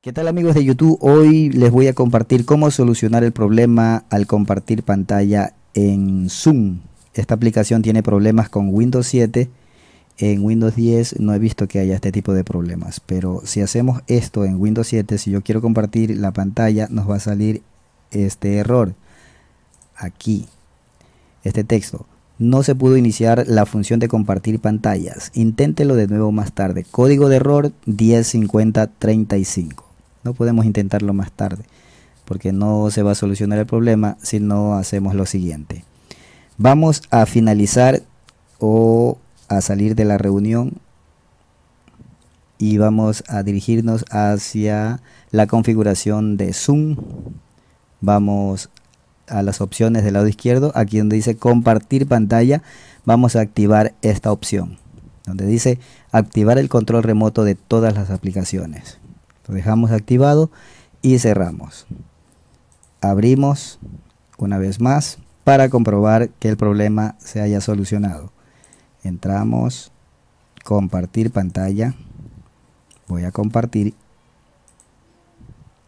¿Qué tal amigos de YouTube? Hoy les voy a compartir cómo solucionar el problema al compartir pantalla en Zoom. Esta aplicación tiene problemas con Windows 7. En Windows 10 no he visto que haya este tipo de problemas. Pero si hacemos esto en Windows 7, si yo quiero compartir la pantalla, nos va a salir este error. Aquí, este texto. No se pudo iniciar la función de compartir pantallas. Inténtelo de nuevo más tarde. Código de error 105035. No podemos intentarlo más tarde porque no se va a solucionar el problema si no hacemos lo siguiente. Vamos a finalizar o a salir de la reunión y vamos a dirigirnos hacia la configuración de Zoom. Vamos a las opciones del lado izquierdo, aquí donde dice compartir pantalla, vamos a activar esta opción donde dice activar el control remoto de todas las aplicaciones. Lo dejamos activado y cerramos. Abrimos una vez más para comprobar que el problema se haya solucionado. Entramos, compartir pantalla, voy a compartir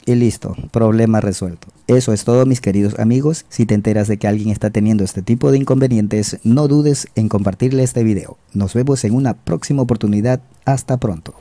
y listo, problema resuelto. Eso es todo mis queridos amigos. Si te enteras de que alguien está teniendo este tipo de inconvenientes, no dudes en compartirle este video. Nos vemos en una próxima oportunidad. Hasta pronto.